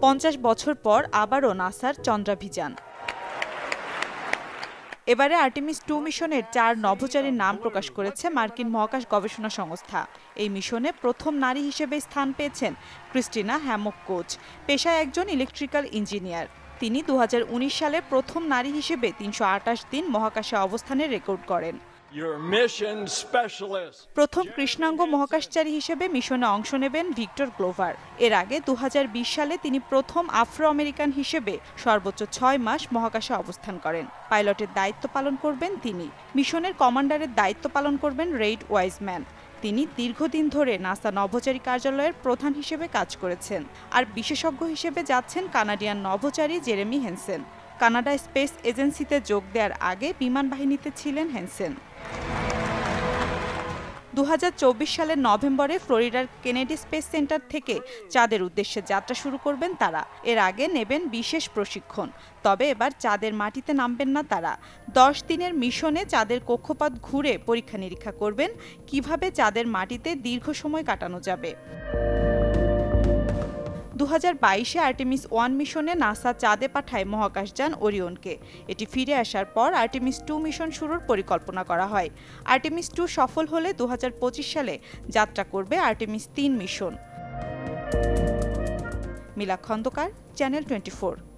50 বছর পর আবারও নাসার চন্দ্রাভিযান। এবারে আর্টেমিস 2 মিশনের 4 নভোচারীর নাম প্রকাশ করেছে মার্কিন মহাকাশ গবেষণা সংস্থা। এই মিশনে প্রথম নারী হিসেবে স্থান পেয়েছেন ক্রিস্টিনা হ্যামক কোচ, পেশায় একজন ইলেকট্রিক্যাল ইঞ্জিনিয়ার। তিনি 2019 সালে প্রথম নারী হিসেবে 328 দিন মহাকাশে অবস্থানের রেকর্ড করেন। প্রথম কৃষ্ণাঙ্গ মহাকাশচারী হিসেবে মিশনে অংশ নেবেন ভিক্টর গ্লোভার। এর আগে 2020 সালে তিনি প্রথম আফ্রো আমেরিকান হিসেবে সর্বোচ্চ 6 মাস মহাকাশে অবস্থান করেন। পাইলটের দায়িত্ব পালন করবেন তিনি। মিশনের কমান্ডারের দায়িত্ব পালন করবেন রেইড ওয়াইজম্যান। তিনি দীর্ঘদিন ধরে নাসা নভোচারী কার্যালয়ের প্রধান হিসেবে কাজ করেছেন। আর বিশেষজ্ঞ হিসেবে যাচ্ছেন কানাডিয়ান নভোচারী জেরেমি হেনসেন। কানাডা স্পেস এজেন্সিতে যোগ দেওয়ার আগে বিমান বাহিনীতে ছিলেন হেনসেন। 2024 সালের নভেম্বরে ফ্লোরিডার কেনেডি স্পেস সেন্টার থেকে চাঁদের উদ্দেশ্যে যাত্রা শুরু করবেন তারা। এর আগে নেবেন বিশেষ প্রশিক্ষণ, তবে এবার চাঁদের মাটিতে নামবেন না তারা। 10 দিনের মিশনে চাঁদের কক্ষপথ ঘুরে পরীক্ষা নিরীক্ষা করবেন কিভাবে চাঁদের মাটিতে দীর্ঘ সময় কাটানো যাবে। 2022-এ আর্টেমিস 1 মিশনে নাসা চাঁদে পাঠায় মহাকাশযান ওরিয়নকে। এটি ফিরে আসার পর আর্টেমিস 2 মিশন শুরুর পরিকল্পনা করা হয়। আর্টেমিস 2 সফল হলে 2025 সালে যাত্রা করবে Artemis 3 mission. Mila Khondokar, channel 24।